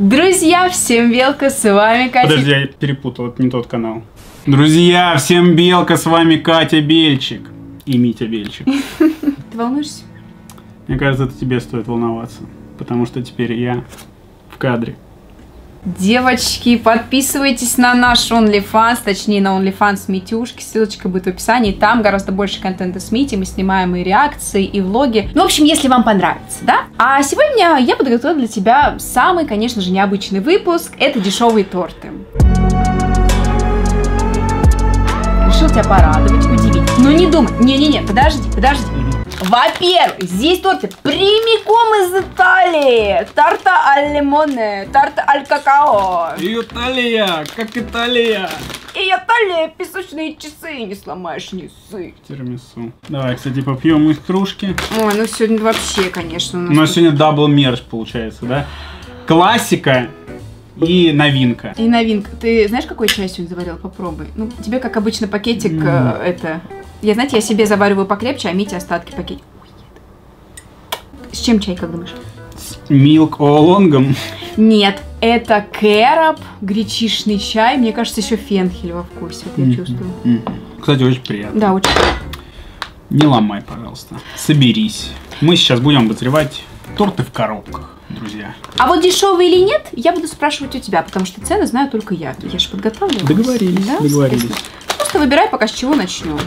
Друзья, всем Белка, с вами Катя. Подожди, я перепутал, это не тот канал. Друзья, всем Белка, с вами Катя Бельчик и Митя Бельчик. Ты волнуешься? Мне кажется, это тебе стоит волноваться, потому что теперь я в кадре. Девочки, подписывайтесь на наш OnlyFans, точнее на OnlyFans Митюшки, ссылочка будет в описании, там гораздо больше контента с Мити, мы снимаем и реакции, и влоги, ну, в общем, если вам понравится, да? А сегодня я подготовила для тебя самый, конечно же, необычный выпуск, это дешевые торты. Решил тебя порадовать, удивить, но не думай, не-не-не, подожди. Во-первых, здесь торты прямиком из Италии. Тарта аль лимоне, тарта аль какао. Италия, как Италия. И Италия, песочные часы, не сломаешь ни сык. Тирамису. Давай, кстати, попьем из кружки. Ой, ну сегодня вообще, конечно. У нас сегодня дабл мерч получается, да? Классика и новинка. И новинка. Ты знаешь, какой чай сегодня заварил? Попробуй. Ну, тебе, как обычно, пакетик это... Я, знаете, я себе завариваю покрепче, а Мите остатки пакетик. С чем чай, как думаешь? С милк оолонгом? Нет, это кэроб, гречишный чай. Мне кажется, еще фенхель во вкусе, вот я чувствую. Кстати, очень приятно. Да, очень. Не ломай, пожалуйста. Соберись. Мы сейчас будем обозревать торты в коробках, друзья. А вот дешевый или нет, я буду спрашивать у тебя, потому что цены знаю только я. Я же подготавливалась. Договорились, да? Договорились. Просто выбирай пока, с чего начнем.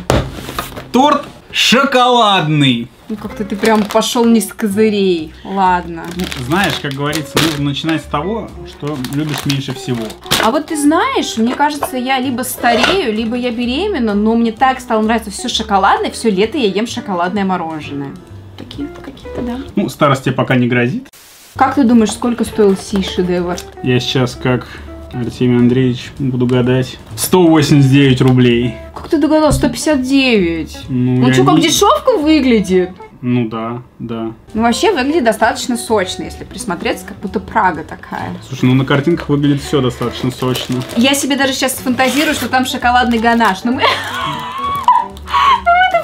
Торт шоколадный. Ну как-то ты прям пошел не с козырей. Ладно. Знаешь, как говорится, нужно начинать с того, что любишь меньше всего. А вот ты знаешь, мне кажется, я либо старею, либо я беременна, но мне так стало нравиться все шоколадное, все лето я ем шоколадное мороженое. Такие-то, какие-то, да. Ну, старость тебе пока не грозит. Как ты думаешь, сколько стоил сей шедевр? Я сейчас как... Артемий Андреевич, буду гадать. 189 рублей. Как ты догадался? 159. Ну что, как дешевка выглядит? Ну да, да. Ну вообще выглядит достаточно сочно, если присмотреться, как будто Прага такая. Слушай, ну на картинках выглядит все достаточно сочно. Я себе даже сейчас фантазирую, что там шоколадный ганаш, но мы... Мы-то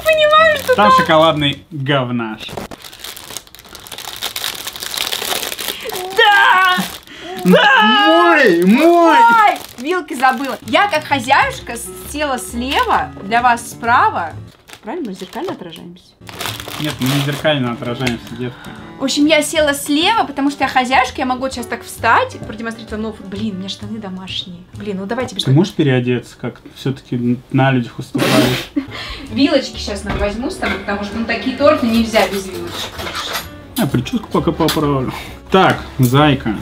понимаем, что там... Там шоколадный говнаш. Мой! Вилки забыла. Я как хозяюшка села слева, для вас справа. Правильно, мы зеркально отражаемся? Нет, мы не зеркально отражаемся, детка. В общем, я села слева, потому что я хозяюшка, я могу сейчас так встать, продемонстрировать, но, блин, у меня штаны домашние. Блин, ну давайте... Ты можешь переодеться, как все-таки на людях уступаешь? Вилочки сейчас нам возьму с тобой, потому что, ну, такие торты нельзя без вилочек. А, прическу пока поправлю. Так, зайка.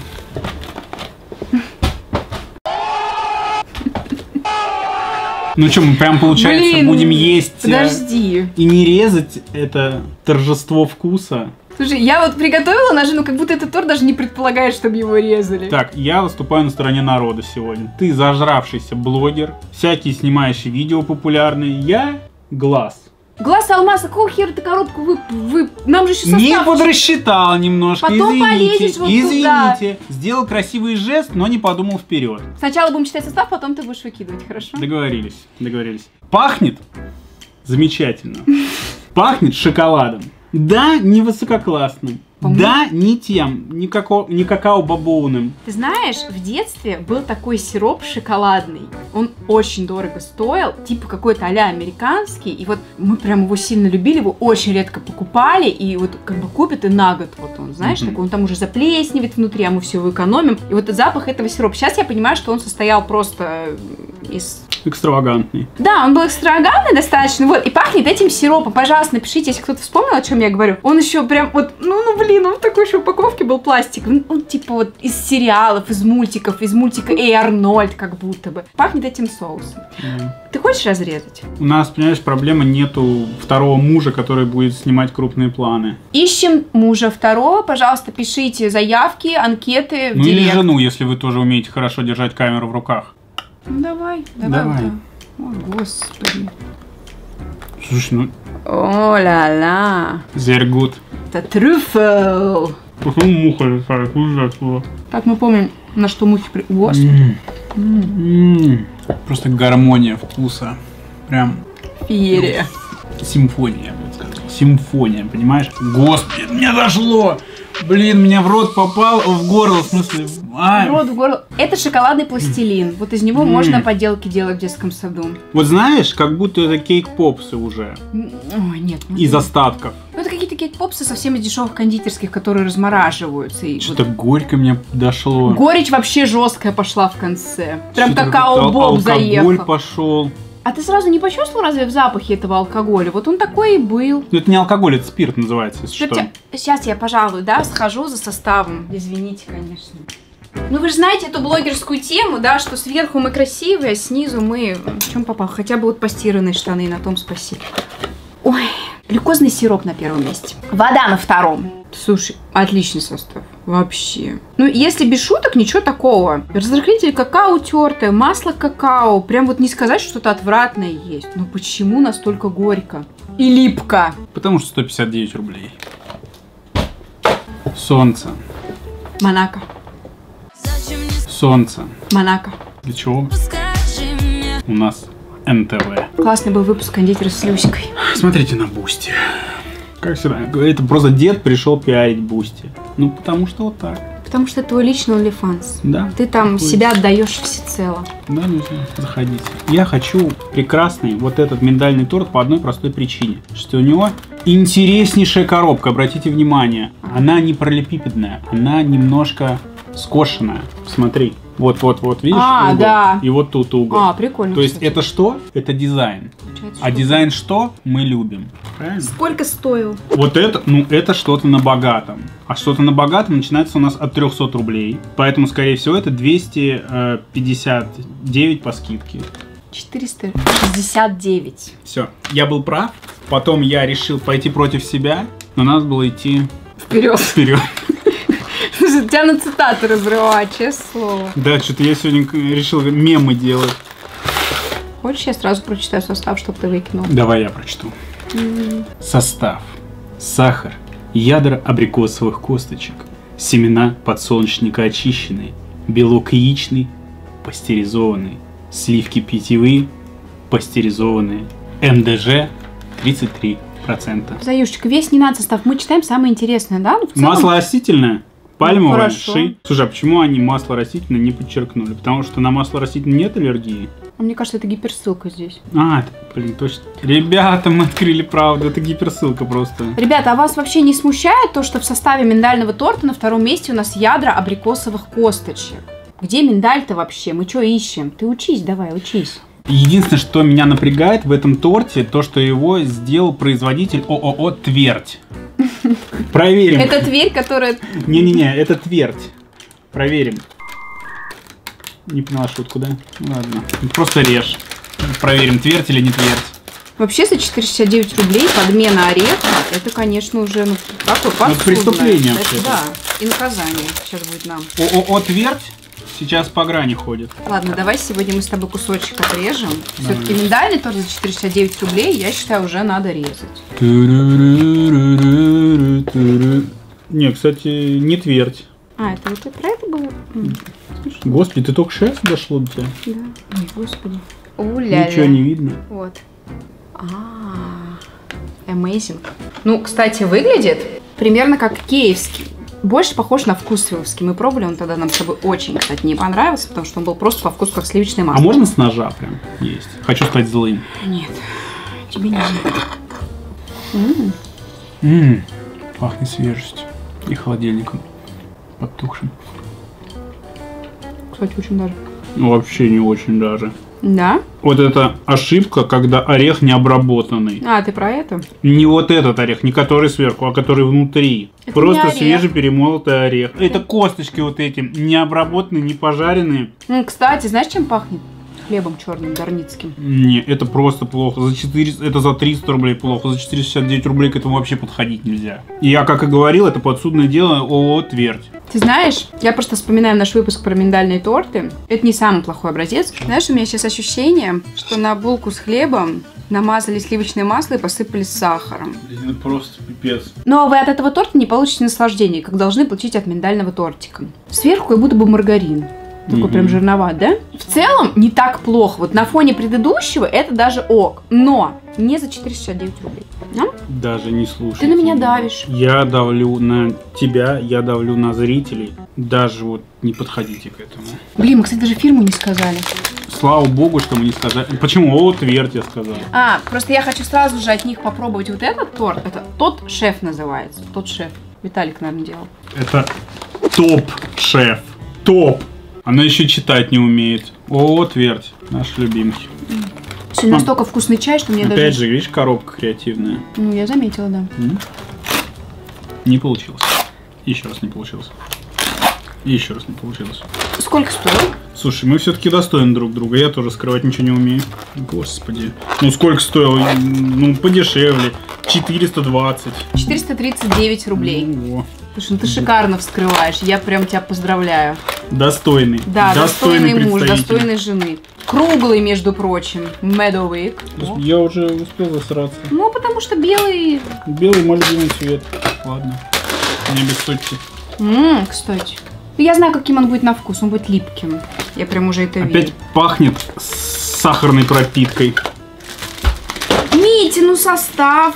Ну что, мы прям, получается, блин, будем есть. Подожди. И не резать это торжество вкуса. Слушай, я вот приготовила ножи, но как будто этот торт даже не предполагает, чтобы его резали. Так, я выступаю на стороне народа сегодня. Ты зажравшийся блогер, всякие снимающие видео популярные. Я глаз. Глаз алмаза, какого хера ты коробку вы... Нам же еще состав... Не подрасчитал немножко, потом извините, вот извините. Сделал красивый жест, но не подумал вперед. Сначала будем читать состав, потом ты будешь выкидывать, хорошо? Договорились, договорились. Пахнет замечательно. Пахнет шоколадом. Да, не высококлассным. Да, не тем, не какао-бобовым. Ты знаешь, в детстве был такой сироп шоколадный. Он очень дорого стоил, типа какой-то а-ля американский. И вот мы прям его сильно любили, его очень редко покупали. И вот как бы купят и на год вот он, знаешь, такой, он там уже заплесневит внутри, а мы все его экономим. И вот запах этого сиропа. Сейчас я понимаю, что он состоял просто из... Экстравагантный. Да, он был экстравагантный достаточно, вот, и пахнет этим сиропом. Пожалуйста, напишите, если кто-то вспомнил, о чем я говорю. Он еще прям вот, ну блин, он в такой еще упаковке был пластик. Он типа вот из сериалов, из мультиков, из мультика «Эй, Арнольд», как будто бы. Пахнет этим соусом. Ты хочешь разрезать? У нас, понимаешь, проблема, нету второго мужа, который будет снимать крупные планы. Ищем мужа второго, пожалуйста, пишите заявки, анкеты. Ну или жену, если вы тоже умеете хорошо держать камеру в руках. Ну давай, давай. О, господи. Слушай, ну... О-ла-ла. Very good. Это трюфел. Почему муха летает? Так мы помним, на что мухи... Господи. Просто гармония вкуса. Прям... Феерия. Симфония, я бы сказал. Симфония, понимаешь? Господи, мне дошло! Блин, меня в рот попал, в горло, в смысле. Ай. В рот, в горло. Это шоколадный пластилин. Вот из него можно поделки делать в детском саду. Вот знаешь, как будто это кейк-попсы уже. Ой, нет. Из остатков. Ну, это какие-то кейк-попсы совсем из дешевых кондитерских, которые размораживаются. Что-то вот горько мне дошло. Горечь вообще жесткая пошла в конце. Прям какао-боб заехал. Алкоголь пошел. А ты сразу не почувствовал разве в запахе этого алкоголя? Вот он такой и был. Ну, это не алкоголь, это спирт называется, если что. Сейчас я, пожалуй, да, схожу за составом. Извините, конечно. Ну, вы же знаете эту блогерскую тему, да, что сверху мы красивые, а снизу мы... В чем попал? Хотя бы вот постиранные штаны, на том спасибо. Ой, глюкозный сироп на первом месте. Вода на втором. Слушай, отличный состав. Вообще. Ну, если без шуток, ничего такого. Разрыхлитель какао тертое, масло какао. Прям вот не сказать, что что-то отвратное есть. Но почему настолько горько и липко? Потому что 159 рублей. Солнце. Монако. Солнце. Монако. Для чего? У нас НТВ. Классный был выпуск кондитера с Люськой. Смотрите на Бусти. Как всегда, это просто дед пришел пиарить Бусти. Ну, потому что вот так. Потому что это твой личный OnlyFans. Да. Ты там себя отдаешь всецело. Да, нужно. Заходите. Я хочу прекрасный вот этот миндальный торт по одной простой причине. Что у него интереснейшая коробка, обратите внимание. Она не пролепипедная, она немножко скошенная. Смотри. Вот-вот-вот, видишь? А, угол, да. И вот тут угол. А, прикольно. То есть это что? Это дизайн. Получается, а дизайн что? Мы любим. Правильно? Сколько стоил? Вот это, ну это что-то на богатом. А что-то на богатом начинается у нас от 300 рублей. Поэтому, скорее всего, это 259 по скидке. 469. Все, я был прав. Потом я решил пойти против себя. Но надо было идти... Вперед. Вперед. Тебя на цитаты разрывать, честное слово. Да, что-то я сегодня решил мемы делать. Хочешь, я сразу прочитаю состав, чтобы ты выкинул? Давай я прочту. Состав. Сахар, ядра абрикосовых косточек, семена подсолнечника очищенные, белок яичный, пастеризованный, сливки питьевые, пастеризованные, МДЖ 33%. Заюшечек, весь не надо состав, мы читаем самое интересное, да? Ну, целом... Масло растительное? Пальмовое, ши. Слушай, а почему они масло растительное не подчеркнули? Потому что на масло растительное нет аллергии? Мне кажется, это гиперссылка здесь. А, блин, точно. Ребята, мы открыли правду, это гиперссылка просто. Ребята, а вас вообще не смущает то, что в составе миндального торта на втором месте у нас ядра абрикосовых косточек? Где миндаль-то вообще? Мы что ищем? Ты учись, давай, учись. Единственное, что меня напрягает в этом торте, то, что его сделал производитель ООО «Твердь». Проверим. Это Тверь, которая... Не-не-не, это Твердь. Проверим. Не поняла шутку, да? Ладно. Просто режь. Проверим, Твердь или не Твердь. Вообще за 469 рублей подмена ореха, это, конечно, уже ну, такое подсудное. Преступление. Это, да, и наказание сейчас будет нам. ООО «Твердь» сейчас по грани ходит. Ладно, давай сегодня мы с тобой кусочек отрежем. Все-таки миндальный тоже за 469 рублей, я считаю, уже надо резать. Не, кстати, не Твердь. А, это вот про это было? Господи, ты только сейчас дошло до тебя? Да. Ой, господи. Уля-ля. Ничего не видно. Вот. А-а-а. Amazing. Ну, кстати, выглядит примерно как киевский. Больше похож на вкус сливовский. Мы пробовали, он тогда нам с тобой очень, кстати, не понравился, потому что он был просто по вкусу как сливочное масло. А можно с ножа прям есть? Хочу стать злым. Нет, тебе не надо. Пахнет свежестью и холодильником подтухшим. Кстати, очень даже. Ну, вообще не очень даже. Да? Вот это ошибка, когда орех не обработанный. А, ты про это? Не вот этот орех, не который сверху, а который внутри. Это просто свежеперемолотый орех. Это косточки вот эти, не обработанные, не пожаренные. Кстати, знаешь, чем пахнет? Хлебом черным, дарницким. Не, это просто плохо. За 400, это за 300 рублей плохо. За 469 рублей к этому вообще подходить нельзя. Я, как и говорил, это подсудное дело ООО «Твердь». Ты знаешь, я просто вспоминаю наш выпуск про миндальные торты. Это не самый плохой образец. Знаешь, у меня сейчас ощущение, что на булку с хлебом намазали сливочное масло и посыпали сахаром. Это просто пипец. Но вы от этого торта не получите наслаждения, как должны получить от миндального тортика. Сверху как будто бы маргарин. такой прям жирноват, да? В целом не так плохо. Вот на фоне предыдущего это даже ок. Но не за 469 рублей. А? Даже не слушай. Ты на меня давишь. Я давлю на тебя, я давлю на зрителей. Даже вот не подходите к этому. Блин, мы, кстати, даже фирму не сказали. Слава богу, что мы не сказали. Почему? ООО Твердь я сказал. А, просто я хочу сразу же от них попробовать вот этот торт. Это ТОП Шеф называется. ТОП Шеф. Виталик, наверное, делал. Это ТОП Шеф. ТОП. Она еще читать не умеет. ООО Твердь. Наши любимки. Сегодня настолько вкусный чай, что мне даже... Опять же, видишь, коробка креативная. Ну, я заметила, да. Не получилось. Еще раз не получилось. И еще раз не получилось. Сколько стоит? Слушай, мы все-таки достойны друг друга. Я тоже скрывать ничего не умею. Господи. Ну сколько стоило? Ну подешевле. 420. 439 рублей. О. Слушай, ну ты шикарно вскрываешь. Я прям тебя поздравляю. Достойный. Да, достойный муж, достойной жены. Круглый, между прочим. Медовик. Я уже успел засраться. Ну потому что белый... Белый мой любимый цвет. Ладно. Не обессудьте. Кстати. Я знаю, каким он будет на вкус, он будет липким. Я прям уже это вижу. Опять пахнет сахарной пропиткой. Митя, ну состав.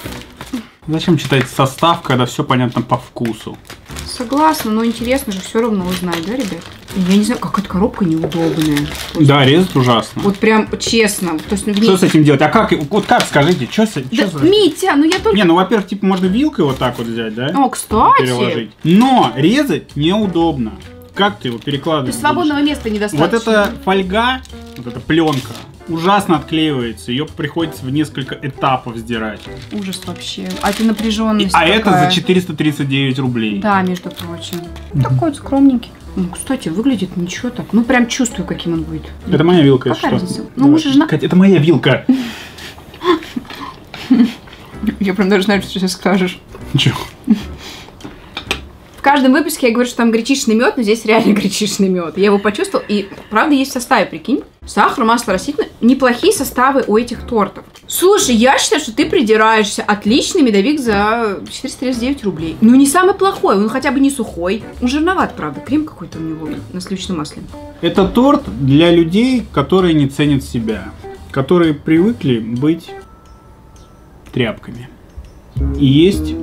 Зачем читать состав, когда все понятно по вкусу? Согласна, но интересно же все равно узнать, да, ребят? Я не знаю, какая-то коробка неудобная. Да, резать ужасно. Вот прям честно. То есть, ну, что с этим делать? А как, вот как, скажите, что с этим? Да, Митя, ну я только... Не, ну во-первых, типа можно вилкой вот так вот взять, да? О, кстати. Переложить. Но резать неудобно. Как ты его перекладываешь? То есть свободного места недостаточно. Вот эта фольга, вот эта пленка ужасно отклеивается. Ее приходится в несколько этапов сдирать. Ужас вообще. А ты напряженность такая. А это за 439 рублей. Да, между прочим. Такой скромненький. Ну, кстати, выглядит ничего так. Ну, прям чувствую, каким он будет. Это моя вилка, если что. Ну, муж и жена... Кать, это моя вилка. Я прям даже знаю, что сейчас скажешь. Ничего. В каждом выпуске я говорю, что там гречишный мед, но здесь реально гречишный мед. Я его почувствовал, и правда есть в составе, прикинь. Сахар, масло растительное. Неплохие составы у этих тортов. Слушай, я считаю, что ты придираешься. Отличный медовик за 439 рублей. Ну, не самый плохой, он хотя бы не сухой. Он жирноват, правда. Крем какой-то у него на сливочном масле. Это торт для людей, которые не ценят себя. Которые привыкли быть тряпками. И есть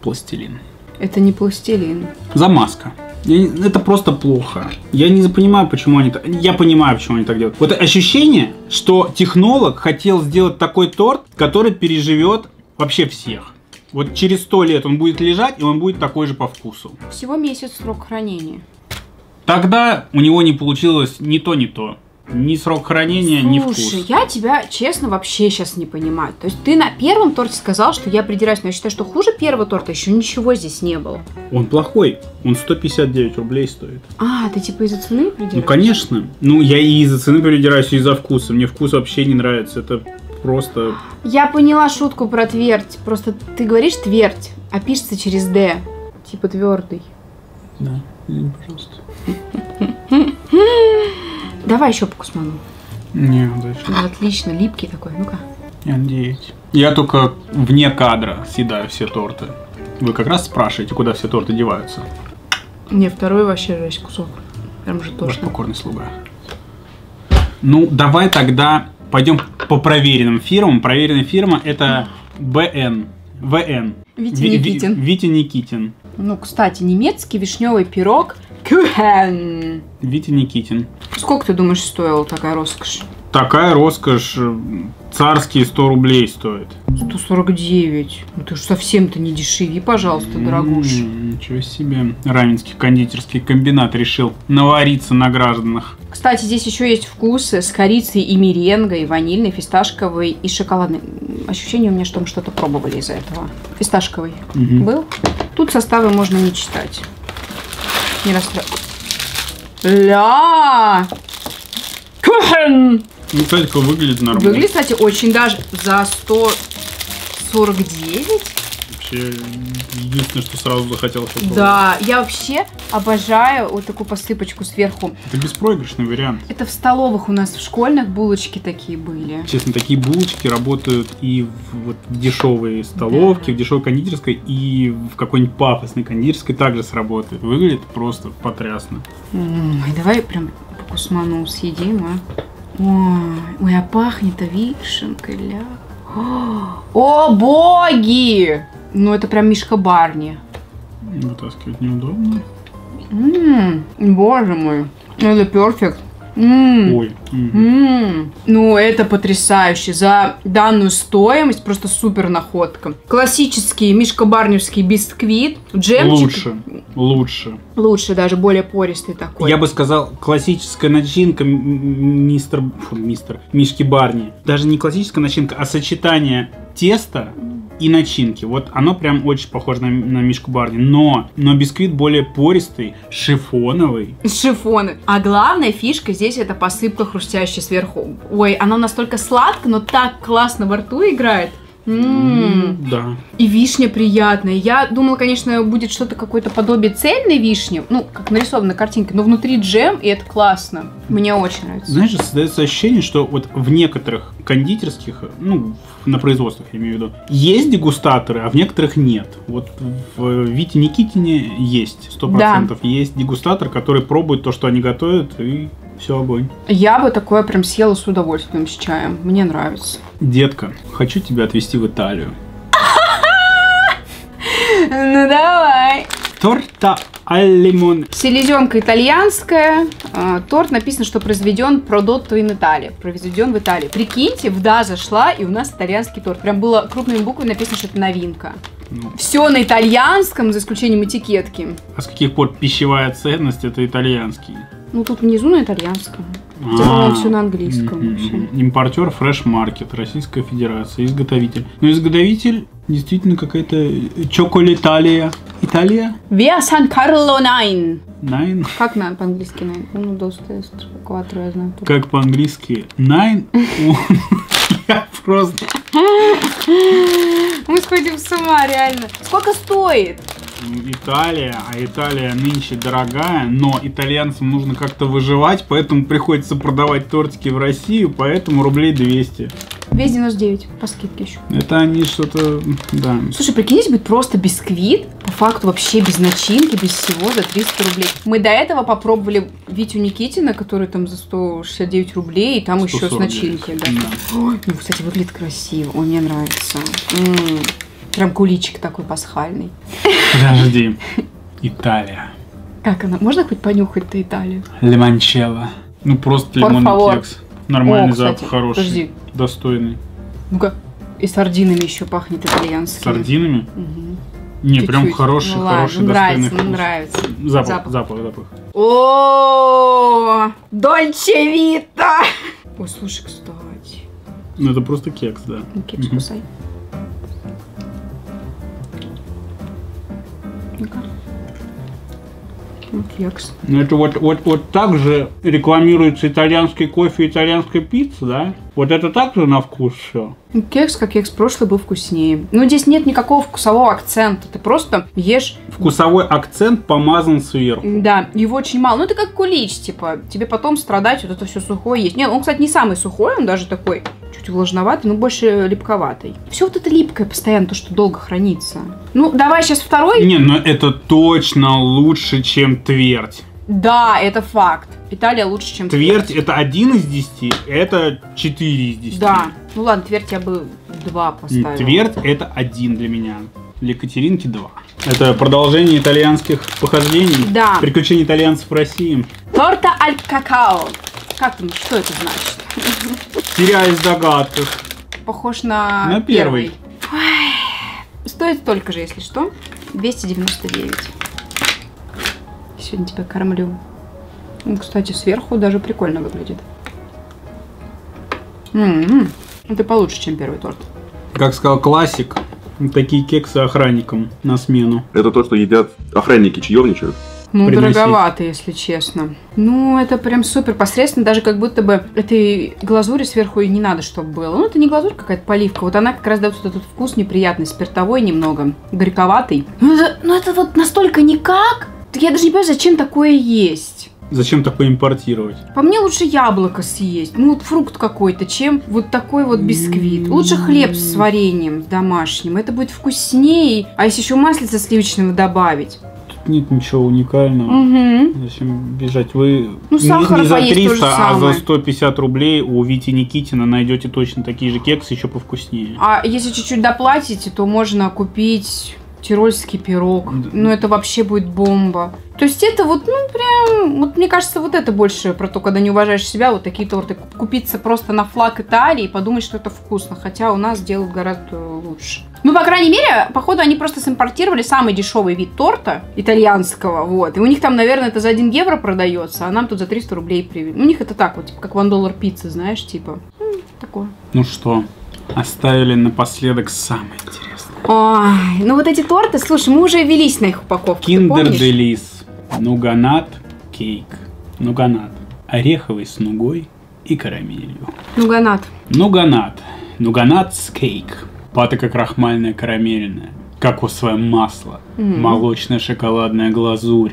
пластилин. Это не пластилин. Замазка. Это просто плохо. Я не понимаю, почему они так... Я понимаю, почему они так делают. Вот ощущение, что технолог хотел сделать такой торт, который переживет вообще всех. Вот через 100 лет он будет лежать, и он будет такой же по вкусу. Всего месяц срок хранения. Тогда у него не получилось ни то, ни то. Ни срок хранения, ни вкус. Слушай, я тебя, честно, вообще сейчас не понимаю. То есть ты на первом торте сказал, что я придираюсь, но я считаю, что хуже первого торта еще ничего здесь не было. Он плохой. Он 159 рублей стоит. А, ты типа из-за цены придираешься? Ну, конечно. Ну, я и из-за цены придираюсь, и из-за вкуса. Мне вкус вообще не нравится. Это просто... Я поняла шутку про твердь. Просто ты говоришь твердь, а пишется через «д». Типа твердый. Да, пожалуйста. Давай еще покусману. Не, дальше. Ну, отлично, липкий такой, ну-ка. Я надеюсь. Я только вне кадра съедаю все торты. Вы как раз спрашиваете, куда все торты деваются. Не, второй вообще жесть кусок. Прям же тошно. Ваш покорный слуга. Ну, давай тогда пойдем по проверенным фирмам. Проверенная фирма это БН. ВН. Витя Никитин. Витя Никитин. Ну, кстати, немецкий вишневый пирог. Кюхен. Витя Никитин. Сколько, ты думаешь, стоила такая роскошь? Такая роскошь царские 100 рублей стоит. 149. Ну ты уж совсем-то не дешеви, пожалуйста, дорогуш. Ничего себе. Раменский кондитерский комбинат решил навариться на гражданах. Кстати, здесь еще есть вкусы с корицей и меренгой, ванильной, фисташковой и шоколадной. Ощущение у меня, что мы что-то пробовали из-за этого. Фисташковый был. Тут составы можно не читать. Не расстраиваться. Ля! Кухен! Ну, кстати, выглядит нормально. Выглядит, кстати, очень даже за 149. вообще единственное, что сразу захотелось попробовать. Да, я вообще обожаю вот такую посыпочку сверху. Это беспроигрышный вариант. Это в столовых у нас, в школьных булочки такие были. Честно, такие булочки работают и в вот дешевой столовке, да, в дешевой кондитерской, и в какой-нибудь пафосной кондитерской также сработает. Выглядит просто потрясно. Ой, давай прям по кусману съедим, а? Ой, а пахнет вишенкой, ля. О, боги! Ну, это прям Мишка Барни. Вытаскивать неудобно. Боже мой. Это перфект. Ой. Ну, это потрясающе. За данную стоимость просто супер находка. Классический мишко-барневский бисквит. Джемчик. Лучше. Лучше, даже более пористый такой. Я бы сказал, классическая начинка Мишки Барни. Даже не классическая начинка, а сочетание теста и начинки. Вот оно прям очень похоже на Мишку Барни. Но бисквит более пористый, шифоновый. Шифоны. А главная фишка здесь — это посыпка хрустящая сверху. Ой, оно настолько сладко, но так классно во рту играет. Да. И вишня приятная. Я думала, конечно, будет что-то, какое-то подобие цельной вишни, ну, как нарисовано на картинке, но внутри джем, и это классно. Мне очень нравится. Знаешь, создается ощущение, что вот в некоторых кондитерских, ну, на производствах, я имею в виду, есть дегустаторы, а в некоторых нет. Вот в Вите Никитине есть, 100% да, есть дегустатор, который пробует то, что они готовят, и... Все, огонь. Я бы такое прям съела с удовольствием, с чаем. Мне нравится. Детка, хочу тебя отвезти в Италию. Ну давай. Торта аль лимон. Селезенка итальянская. Торт, написано, что произведен продотто in Italia. Произведен в Италии. Прикиньте, вда зашла, и у нас итальянский торт. Прям было крупными буквами написано, что это новинка. Ну. Все на итальянском, за исключением этикетки. А с каких пор пищевая ценность — это итальянский? Ну, тут внизу на итальянском. Хотя все на английском. Импортер Fresh Market, Российская Федерация, изготовитель. Но изготовитель действительно какая-то Chocolataria. Италия? Via San Carlo 9. Nine? Как на по-английски 9? Ну, я знаю. Как по-английски 9? Я просто... Мы сходим с ума, реально. Сколько стоит? Италия, а Италия нынче дорогая, но итальянцам нужно как-то выживать, поэтому приходится продавать тортики в Россию, поэтому рублей 200. 299 по скидке еще. Это они что-то, да. Слушай, прикиньте, будет просто бисквит, по факту вообще без начинки, без всего, за 300 рублей. Мы до этого попробовали Витю Никитина, который там за 169 рублей, и там еще с начинки. Да. Да. Ой, ну, кстати, выглядит красиво, он мне нравится. Прям куличик такой пасхальный. Подожди. Италия. Как она? Можно хоть понюхать-то Италию? Лимончелло. Ну просто лимонный кекс. Нормальный. О, кстати, запах, хороший. Подожди. Достойный. Ну-ка, и сардинами еще пахнет итальянским. Сардинами? Угу. Не, чуть-чуть. Прям хороший, ну, хороший, ладно, достойный. Мне нравится, вкус. Мне нравится. Запах. О-о-о! Дольче Вита! Ой, слушай, кстати. Ну это просто кекс, да. Ну, кекс кусай. Кекс. Ну это вот так же рекламируется итальянский кофе, итальянская пицца, да? Вот это так же на вкус все. Кекс, как кекс, прошлый был вкуснее. Но здесь нет никакого вкусового акцента, ты просто ешь. Вкусовой акцент помазан сверху. Да, его очень мало. Ну это как кулич, типа, тебе потом страдать, вот это все сухое есть. Нет, он, кстати, не самый сухой, он даже такой чуть влажноватый, но больше липковатый. Все вот это липкое постоянно, то, что долго хранится. Ну, давай сейчас второй. Не, но это точно лучше, чем Твердь. Да, это факт. Италия лучше, чем Твердь. Твердь — это 1 из 10, это 4 из 10. Да. Ну ладно, Твердь я бы 2 поставила. Твердь — это 1 для меня. Для Екатеринки 2. Это продолжение итальянских похождений. Да. Приключения итальянцев в России. Торта аль какао. Как там, что это значит? Теряюсь в догадках. Похож на первый. Ой, стоит столько же, если что. 299. Сегодня тебя кормлю. Ну, кстати, сверху даже прикольно выглядит. Это получше, чем первый торт. Как сказал классик, такие кексы охранникам на смену. Это то, что едят охранники, чаевничают. Ну, дороговато, если честно. Ну, это прям супер посредственно, даже как будто бы этой глазури сверху и не надо, чтобы было. Ну, это не глазурь, какая-то поливка. Вот она как раз дает вот этот вкус неприятный, спиртовой немного, горьковатый. Ну это вот настолько никак. Я даже не понимаю, зачем такое есть. Зачем такое импортировать? По мне лучше яблоко съесть, ну вот фрукт какой-то, чем вот такой вот бисквит. Лучше хлеб с вареньем домашним, это будет вкуснее. А если еще маслица сливочного добавить? Тут нет ничего уникального. Угу. Зачем бежать? Вы ну, сахар не за 300, а за 150 рублей у Вити Никитина найдете точно такие же кексы, еще повкуснее. А если чуть-чуть доплатите, то можно купить... тирольский пирог. Да. Ну, это вообще будет бомба. То есть это вот, ну, прям... Вот мне кажется, вот это больше про то, когда не уважаешь себя, вот такие торты. Купиться просто на флаг Италии и подумать, что это вкусно. Хотя у нас делают гораздо лучше. Ну, по крайней мере, походу, они просто симпортировали самый дешевый вид торта итальянского, вот. И у них там, наверное, это за 1 евро продается, а нам тут за 300 рублей привезли. У них это так вот, типа, как $1 пицца, знаешь, типа. Такое. Ну что, оставили напоследок самое интересное. Ой, ну вот эти торты, слушай, мы уже велись на их упаковку. Киндер Делис, нуганат кейк, нуганат, ореховый с нугой и карамелью. Нуганат. Нуганат. Нуганат с кейк. Патока крахмальная карамельная, кокосовое масло, молочная шоколадная глазурь,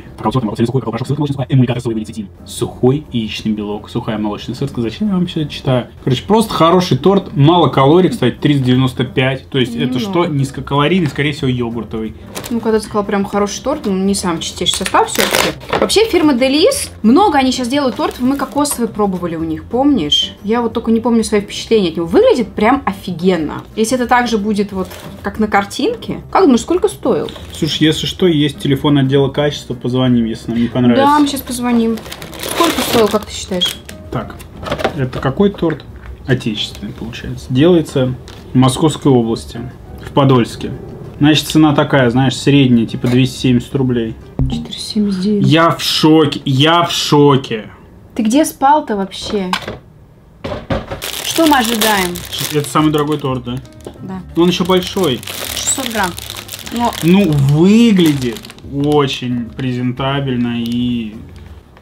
сухой яичный белок, сухая молочная сырка. Зачем я вам все это читаю? Короче, просто хороший торт, мало калорий, кстати, 395. То есть это что? Низкокалорийный, скорее всего, йогуртовый. Ну, когда ты сказала прям хороший торт, ну, не сам чистейший состав все-таки. Вообще, фирма Делис, много они сейчас делают тортов, мы кокосовый пробовали у них, помнишь? Я вот только не помню свои впечатления от него. Выглядит прям офигенно. Если это также будет вот как на картинке, как думаешь, сколько стоил? Слушай, если что, есть телефон отдела качества, позвоним, если нам не понравится. Да, мы сейчас позвоним. Сколько стоил, как ты считаешь? Так, это какой торт? Отечественный, получается. Делается в Московской области, в Подольске. Значит, цена такая, знаешь, средняя, типа 270 рублей. 479. Я в шоке, я в шоке. Ты где спал-то вообще? Что мы ожидаем? Это самый дорогой торт, да? Да. Он еще большой. 600 грамм. Но... Ну, выглядит очень презентабельно и...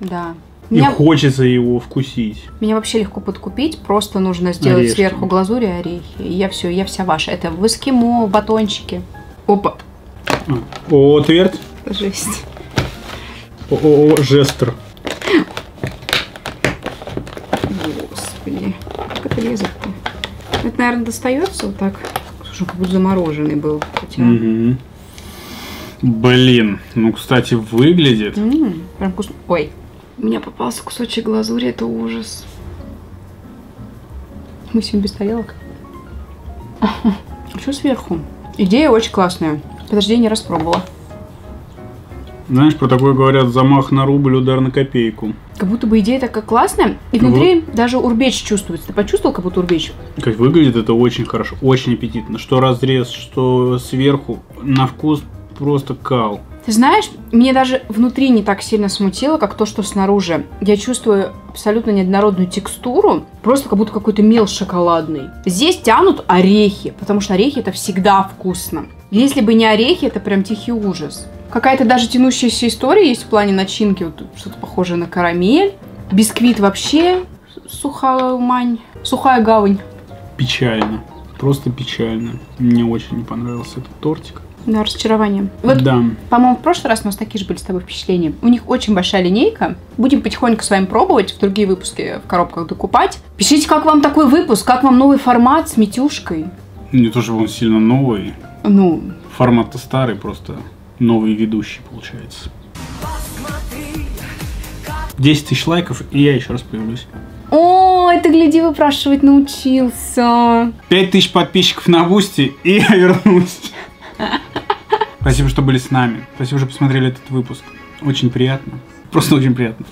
Да. Мне хочется его вкусить. Меня вообще легко подкупить, просто нужно сделать орешки. Сверху глазурь и орехи. И я все, я вся ваша. Это в эскимо, батончики. Опа. ООО Твердь. Жесть. ООО Жестер. Господи, как это лезет-то? Это, наверное, достается вот так. Слушай, как будто замороженный был. Хотя... Угу. Блин, ну, кстати, выглядит. Прям вкусно. Ой. У меня попался кусочек глазури, это ужас. Мы сегодня без тарелок. Что сверху? Идея очень классная. Подожди, я не распробовала. Знаешь, про такое говорят, замах на рубль, удар на копейку. Как будто бы идея такая классная, и внутри вот даже урбеч чувствуется. Ты почувствовал, как будто урбеч? Как выглядит это очень хорошо, очень аппетитно. Что разрез, что сверху, на вкус просто кал. Ты знаешь, мне даже внутри не так сильно смутило, как то, что снаружи. Я чувствую абсолютно неоднородную текстуру, просто как будто какой-то мел шоколадный. Здесь тянут орехи, потому что орехи это всегда вкусно. Если бы не орехи, это прям тихий ужас. Какая-то даже тянущаяся история есть в плане начинки, вот что-то похожее на карамель. Бисквит вообще сухая гавань. Печально, просто печально. Мне очень не понравился этот тортик. Да, разочарование. Вот, да. По-моему, в прошлый раз у нас такие же были с тобой впечатления. У них очень большая линейка. Будем потихоньку с вами пробовать, в другие выпуски в коробках докупать. Пишите, как вам такой выпуск, как вам новый формат с Митюшкой. Не то, чтобы он сильно новый. Ну. Формат-то старый, просто новый ведущий получается. 10 тысяч лайков, и я еще раз появлюсь. О, это гляди, выпрашивать научился. 5000 подписчиков на Бусти, и я вернусь. Спасибо, что были с нами. Спасибо, что посмотрели этот выпуск. Очень приятно. Просто очень приятно.